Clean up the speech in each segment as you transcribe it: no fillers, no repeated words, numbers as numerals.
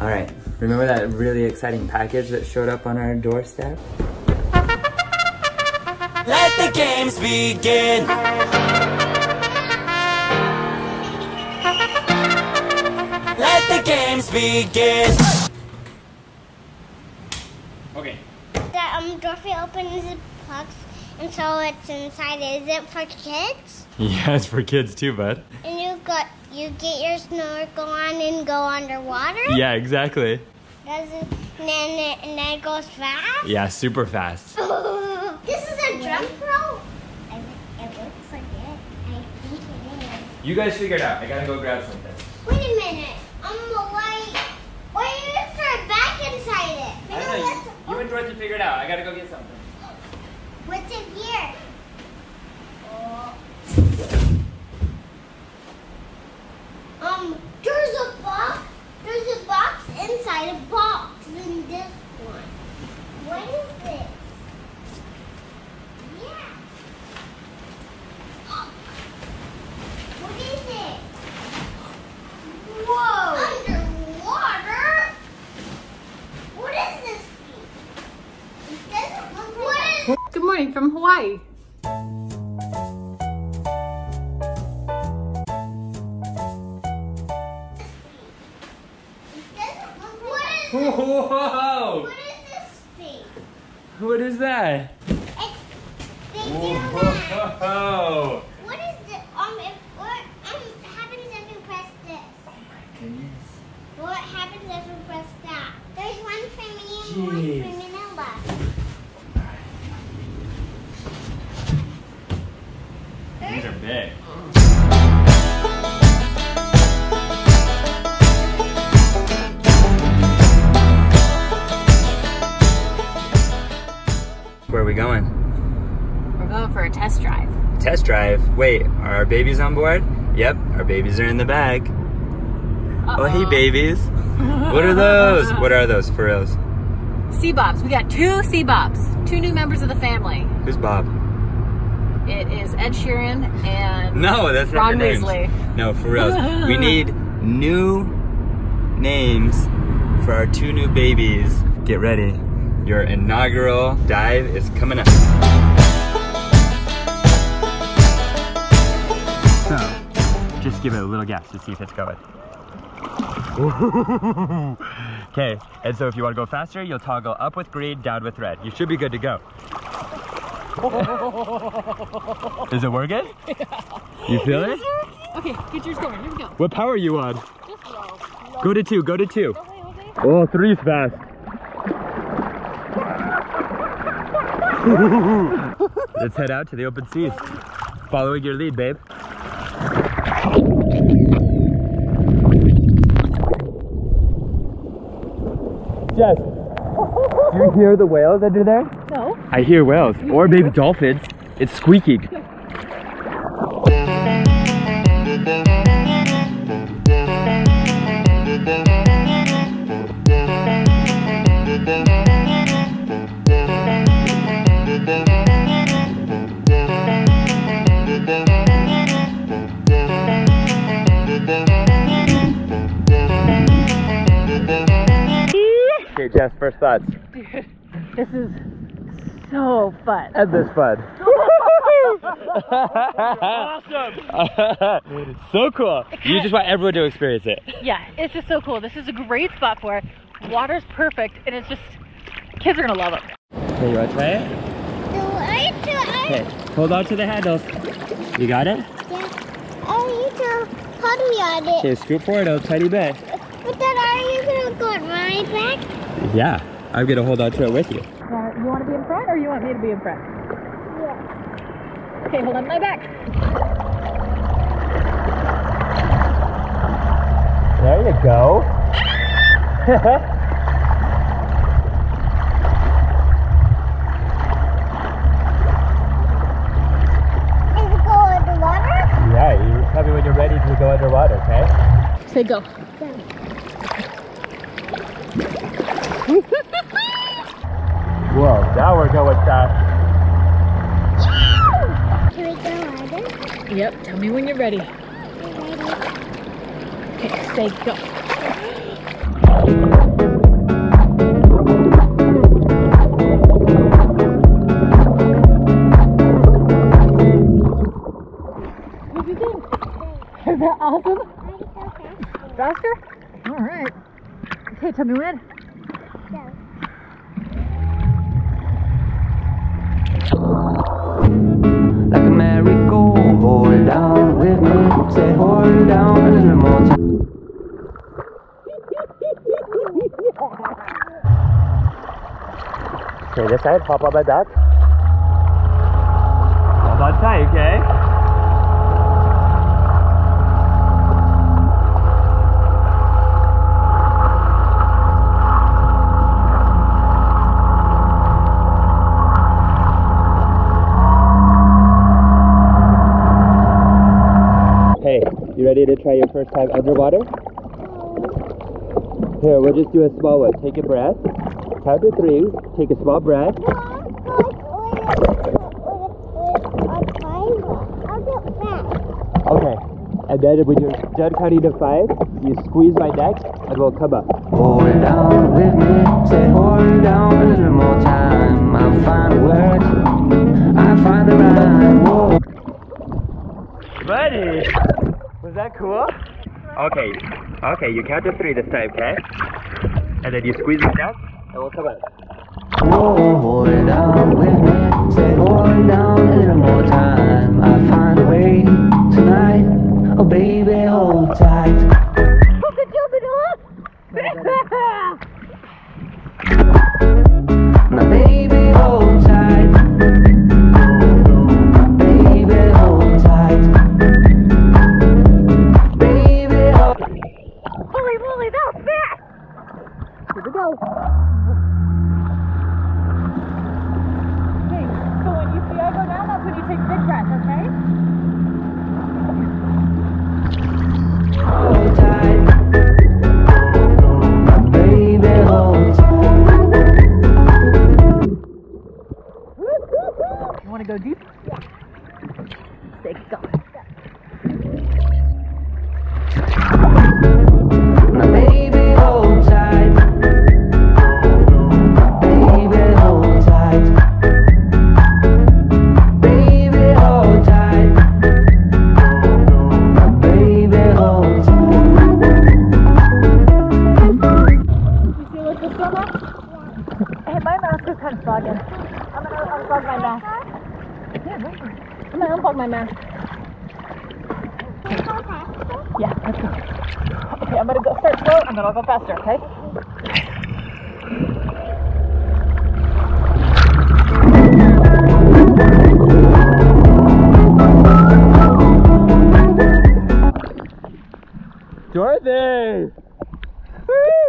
All right, remember that really exciting package that showed up on our doorstep? Let the games begin. Let the games begin. Okay. That Dorothy opens the box and so what's inside. Is it for kids? Yeah, it's for kids too, bud. And you get your snorkel on and go underwater? Yeah, exactly. And then it goes fast? Yeah, super fast. This is a jump rope? It looks like it. I think it is. You guys figure it out. I gotta go grab something. Wait a minute. Why are you gonna start back inside it? I don't know. You and Dorothy figure it out. I gotta go get something. What's in here? There's a box inside a box in this one. What is this? Yeah. What is it? Whoa. Underwater? What is this thing? It doesn't look like that. Good morning from Hawaii. Whoa! What is this thing? What is that? Whoa! What is this? What happens if you press this? Oh my goodness! What happens if you press that? There's one for me and one for Manila. These are big. Where are we going? We're going for a test drive. Test drive? Wait, are our babies on board? Yep, our babies are in the bag. Uh-oh. Oh, hey babies. What are those? What are those for reals? Seabobs. We got two Seabobs. Two new members of the family. Who's Bob? It is Ed Sheeran and no, that's not Ron Weasley. No, for reals. We need new names for our two new babies. Get ready. Your inaugural dive is coming up. So, just give it a little gas to see if it's going. Okay, and so if you want to go faster, you'll toggle up with green, down with red. You should be good to go. Is it working? Yeah. You feel it? Okay, get yours going. Here we go. What power are you on? Just low. Go to two, go to two. Okay, okay. Oh, three's fast. Let's head out to the open seas. Following your lead, babe. Jess, do you hear the whales under there? No. I hear whales, or baby dolphins. It's squeaking. Okay, Jess, first thoughts. Dude, this is so fun. And this fun. Awesome. So cool. You just want everyone to experience it. Yeah, it's just so cool. This is a great spot for it. Water's perfect, and it's just, kids are gonna love it. Okay, you wanna try it? Okay, hold on to the handles. You got it? Yeah. Oh, you too. Hold me on it. Okay, scoot forward a tiny bit. But then are you gonna go on my back? Yeah, I'm gonna hold on to it with you. You wanna be in front or you want me to be in front? Yeah. Okay, hold on to my back. There you go. Ah! Is it go underwater? Yeah, you tell me when you're ready to go underwater, okay? Say go. Whoa, now we're going fast. Can we go harder? Yep, tell me when you're ready. I'm ready. Okay, say go. All right. Okay, tell me when. Go. Like a merry-go-round, hold it down with me. Say hold it down a little more time. Okay, this side, hop up like that. Hold on tight, okay? You ready to try your first time underwater? Here, we'll just do a small one. Take a breath. Count to three. Take a small breath. Okay. And then when you're done counting to five, you squeeze my neck and we'll come up. Hold it down with me. Say hold it down a little more time. I'll find words. I'll find the right word. Ready? Was that cool? Okay, okay, you count to three this time, okay? And then you squeeze it down, and we'll come out. Whoa, hold it down with me, say hold it down a little more time. I'll find a way tonight, oh baby, hold tight. My baby, hold tight. Go. Okay, so when you see I go down, that's when you take a big breath, okay? Hold tight. Baby, hold tight. You want to go deep? Yeah. Say go. My baby, hold tight. My mask. Yeah, let's go. Okay, I'm gonna go start slow and then I'll go faster, okay? Dorothy! Woo!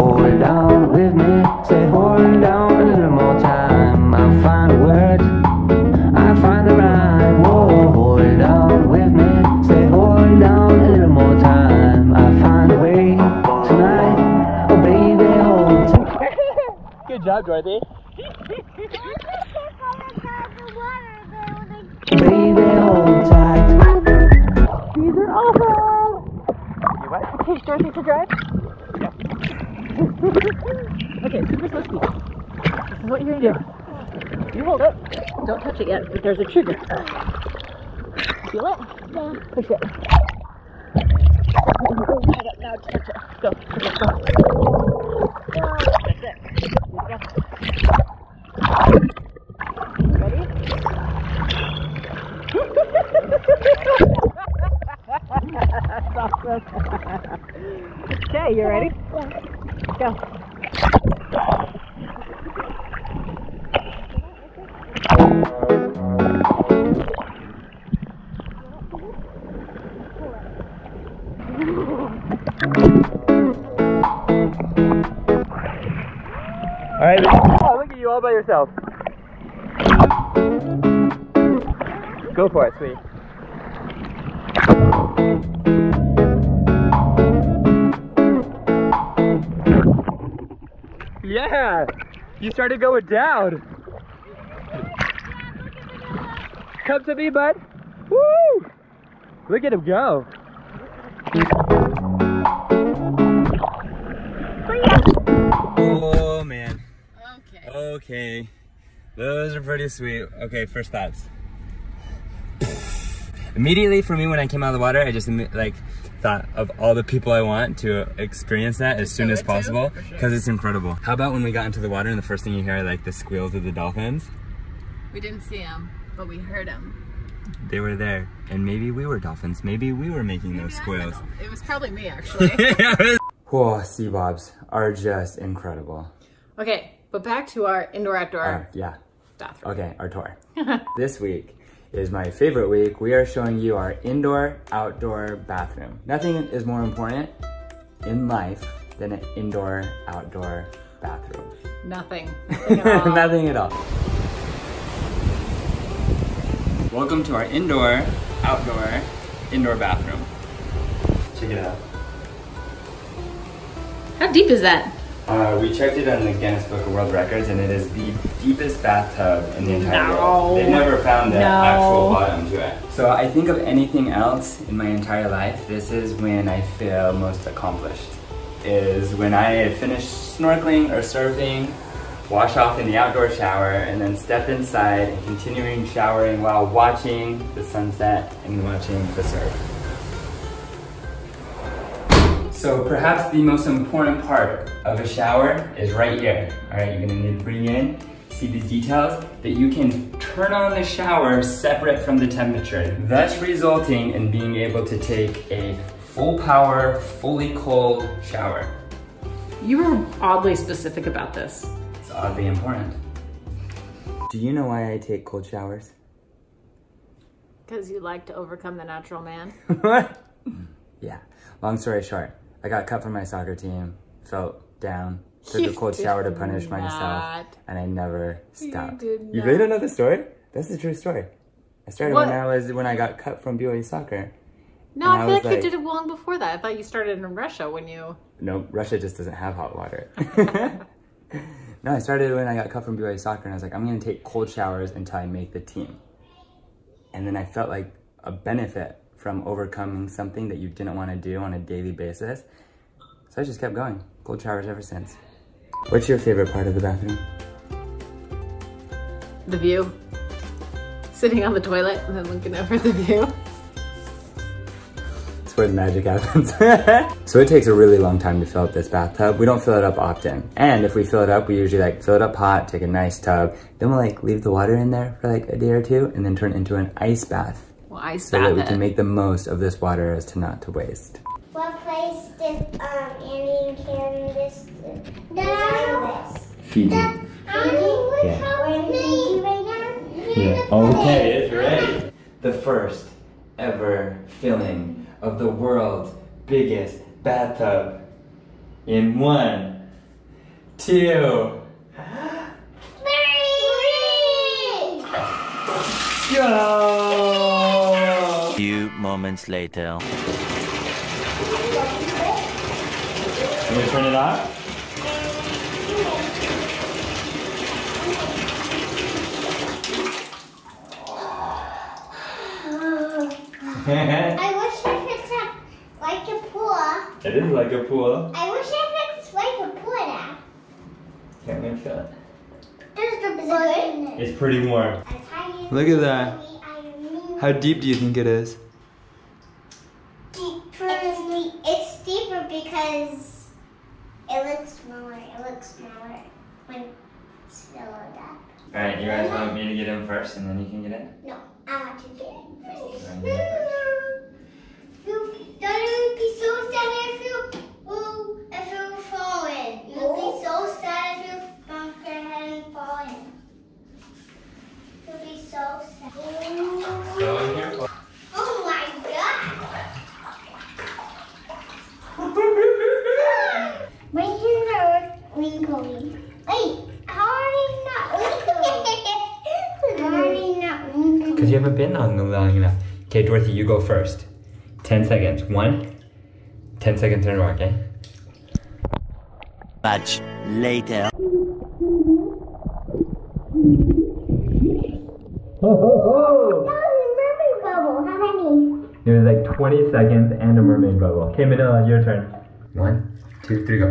Hold it down with me, say hold it down a little more time. I'll find a word, I'll find the rhyme. Whoa, hold it down with me, say hold it down a little more time. I'll find a way tonight, oh baby, hold tight. Good job, Dorothy. Baby, hold tight. These are awesome. You want to teach Dorothy to drive? Okay, super slow speed. This is what you're gonna do. You hold it. Don't touch it yet, but there's a trigger. Feel it? Yeah. Push it. Now touch it. Go. Push it. Go. That's it. Ready? Okay, you ready? Yeah. Go. Alright, oh, look at you all by yourself. Go for it, sweetie. Yeah, you started going down. Come to me, bud. Woo! Look at him go. Oh man. Okay. Okay. Those are pretty sweet. Okay, first thoughts. immediately for me when I came out of the water, I just like thought of all the people I want to experience that as soon as possible, because it's incredible. How about when we got into the water and the first thing you hear are like the squeals of the dolphins? We didn't see them, but we heard them. They were there, and maybe we were dolphins. Maybe we were making those squeals. It was probably me, actually. Whoa, Seabobs are just incredible. Okay, but back to our indoor-outdoor bathroom. Okay, our tour. This week is my favorite week. We are showing you our indoor-outdoor bathroom. Nothing is more important in life than an indoor-outdoor bathroom. Nothing at all. Nothing at all. Welcome to our indoor bathroom. Check it out. How deep is that? We checked it on the Guinness Book of World Records, and it is the deepest bathtub in the entire world. They've never found an actual bottom to it. So I think of anything else in my entire life, this is when I feel most accomplished. Is when I finish snorkeling or surfing, wash off in the outdoor shower, and then step inside and continuing showering while watching the sunset and watching the surf. So perhaps the most important part of a shower is right here. All right, you're gonna need to bring in, see these details, that you can turn on the shower separate from the temperature, thus resulting in being able to take a full power, fully cold shower. You were oddly specific about this. Oddly important. Do you know why I take cold showers? Because you like to overcome the natural man? What? Yeah. Long story short, I got cut from my soccer team, felt down, took a cold shower to punish myself, and I never stopped. You really don't know the story? That's the true story. I started when I got cut from BYU soccer. No, I feel like you did it long before that. I thought you started in Russia when you... No, Russia just doesn't have hot water. No, I started when I got cut from BYU soccer, and I was like, I'm going to take cold showers until I make the team. And then I felt like a benefit from overcoming something that you didn't want to do on a daily basis. So I just kept going. Cold showers ever since. What's your favorite part of the bathroom? The view. Sitting on the toilet and then looking over the view. Where the magic happens. So it takes a really long time to fill up this bathtub. We don't fill it up often. And if we fill it up, we usually like fill it up hot, take a nice tub. Then we'll like leave the water in there for like a day or two and then turn it into an ice bath. Well, ice bath. So that we can make the most of this water as to not to waste. What place did Annie and Candace do? Fiji. Yeah. Okay, it's ready. The first ever filling of the world's biggest bathtub in 1, 2, 3! Go! Few moments later. Can we turn it off? It is like a pool. I wish I could swipe a pool now. Can't make that. There's the blood. It's pretty warm. Look at that. How deep do you think it is? It's deeper because it looks smaller. When it's filled up. Alright, you guys want me to get in first and then you can get in? No, I want to get in first. You'll be so sad if you fall in. You'll be so sad if you bump your head and fall in. You'll be so sad. Oh my God! My hands are wrinkly. Wait, how are they not wrinkly? How are they not wrinkly? Because you haven't been on them long enough. Okay, Dorothy, you go first. 10 seconds. 1, 10 seconds and mark, eh? Much later. Oh. That was a mermaid bubble. How many? It was like 20 seconds and a mermaid bubble. Okay, Manila, your turn. 1, 2, 3, go.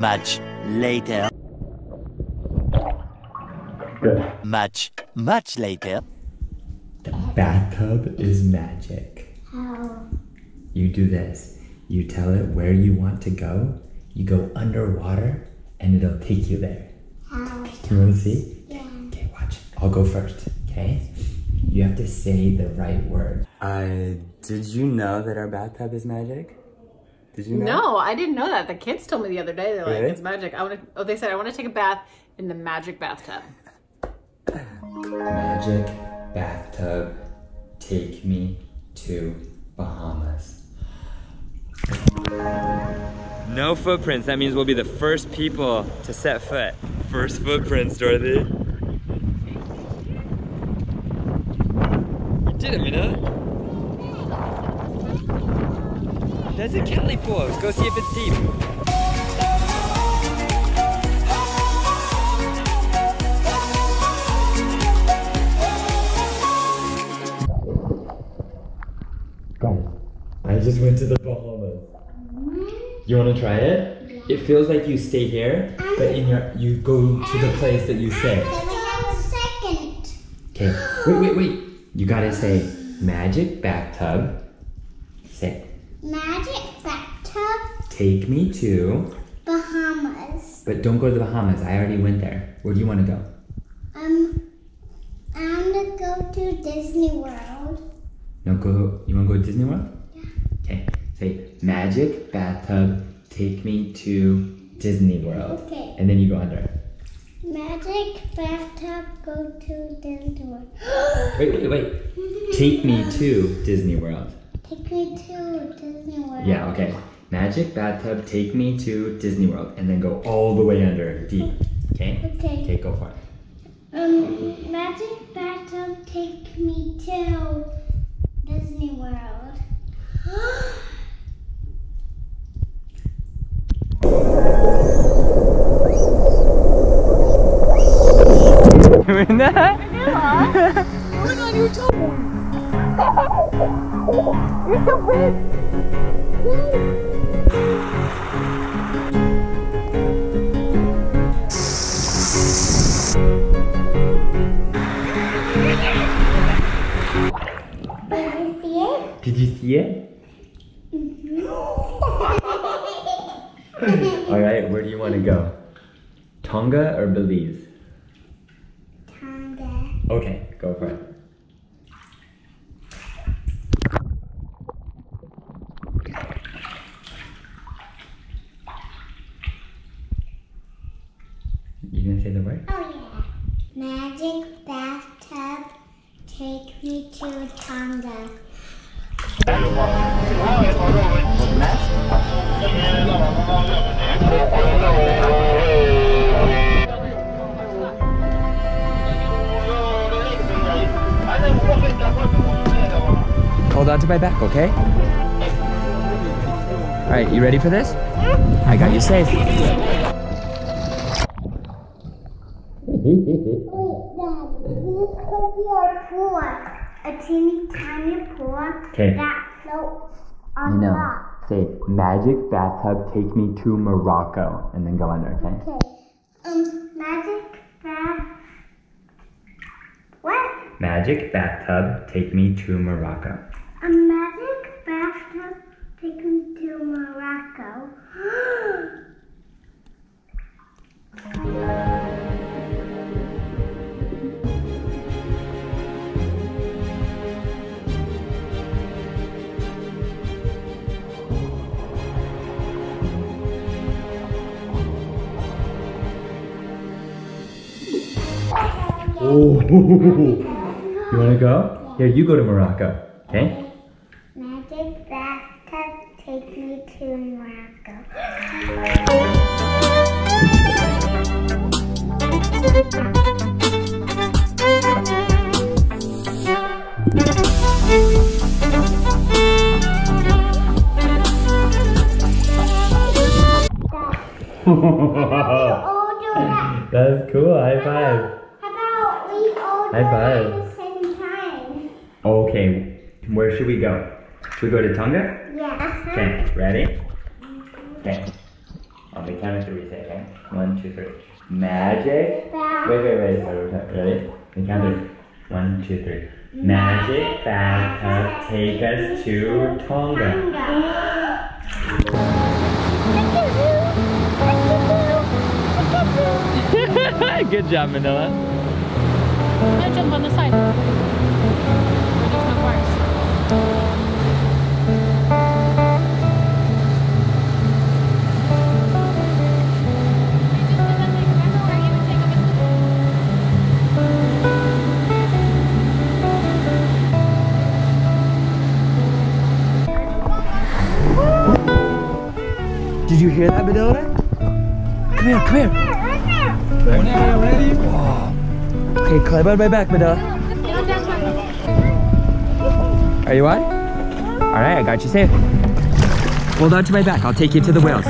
Much later. Okay. Much later. The bathtub is magic. How? You do this. You tell it where you want to go. You go underwater, and it'll take you there. How? You want to see? Yeah. Okay, watch. I'll go first, okay? You have to say the right word. Did you know that our bathtub is magic? Did you know? No, I didn't know that. The kids told me the other day. They're like, it's magic. They said, I want to take a bath in the magic bathtub. Magic bathtub, take me to Bahamas. No footprints. That means we'll be the first people to set foot. First footprints, Dorothy. You did it, Mina. There's a kelly pool. Go see if it's deep. Guys, I just went to the Bahamas. You want to try it? Yeah. It feels like you stay here, but in your you go to the place that you say. Then we have a second. Okay. Wait. You gotta say magic bathtub. Say. Magic bathtub. Take me to Bahamas. But don't go to the Bahamas. I already went there. Where do you want to go? I'm gonna go to Disney World. No, go. You wanna go to Disney World? Yeah. Okay. Say magic bathtub. Take me to Disney World. Okay. And then you go under. Magic bathtub. Go to Disney World. Wait. Take me to Disney World. Take me to Disney World. Yeah, okay. Magic bathtub, take me to Disney World. And then go all the way under, deep. Okay? Okay, go for it. Magic bathtub, take me to Disney World. Oh my god, you're talking. You're so big! Did you see it? Mm-hmm. Alright, where do you want to go? Tonga or Belize? Tonga. Okay, go for it. Say the word. Oh yeah. Magic bathtub, take me to Tonga. Hold on to my back, okay? Alright, you ready for this? Yeah. I got you safe. Wait, Dad, this could be a pool. A teeny tiny pool that floats on the rock. Say, magic bathtub, take me to Morocco. And then go under, okay? Okay. Magic bath... What? Magic bathtub, take me to Morocco. A magic bathtub, take me to Morocco. Oh. You want to go? Here, you go to Morocco, okay? Magic bathtub, take me to Morocco. That's cool, high five. High five. Okay, where should we go? Should we go to Tonga? Yeah. Okay, ready? Okay. On the count of three, say, okay? 1, 2, 3. Magic. Wait. Ready? We count it. 1, 2, 3. Magic bathtub, take us to Tonga. Good job, Manila. No, jump on the side. There's no bars. Did you hear that, Bedola? Come here. Right. Okay, climb on my back, Bedola. Are you on? All right, I got you safe. Hold on to my back. I'll take you to the whales.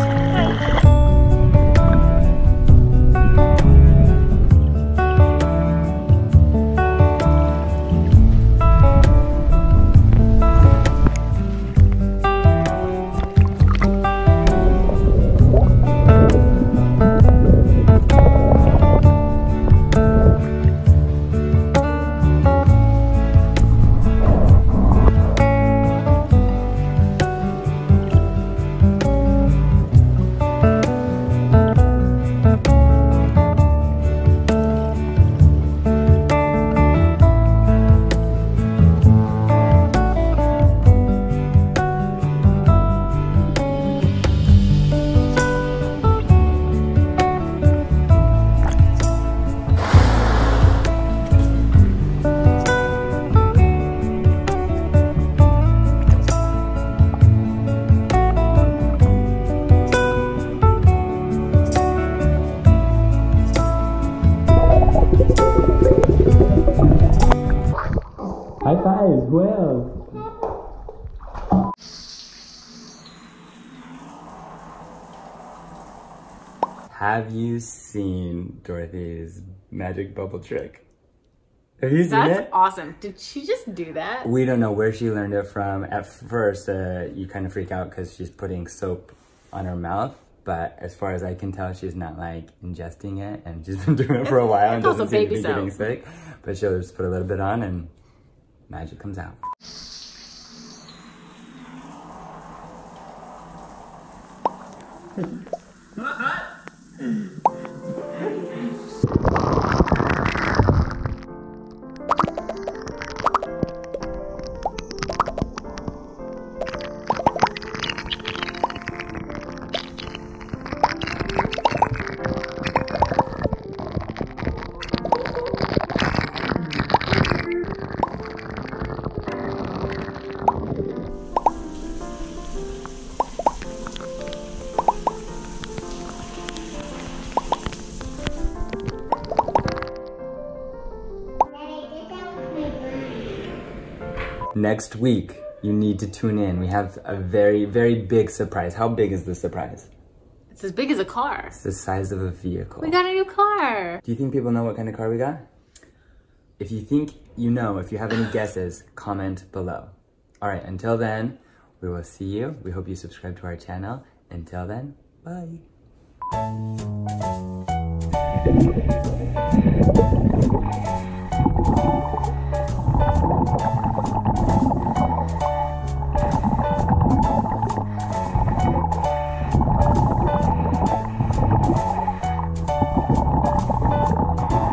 Have you seen Dorothy's magic bubble trick? Have you seen it? That's awesome. Did she just do that? We don't know where she learned it from. At first, you kind of freak out because she's putting soap on her mouth. But as far as I can tell, she's not like ingesting it. And she's been doing it for a while and doesn't seem to be getting sick. But she'll just put a little bit on and magic comes out. Next week, you need to tune in. We have a very, very big surprise. How big is the surprise? It's as big as a car. It's the size of a vehicle. We got a new car. Do you think people know what kind of car we got? If you think you know, if you have any guesses, comment below. All right, until then, we will see you. We hope you subscribe to our channel. Until then, bye.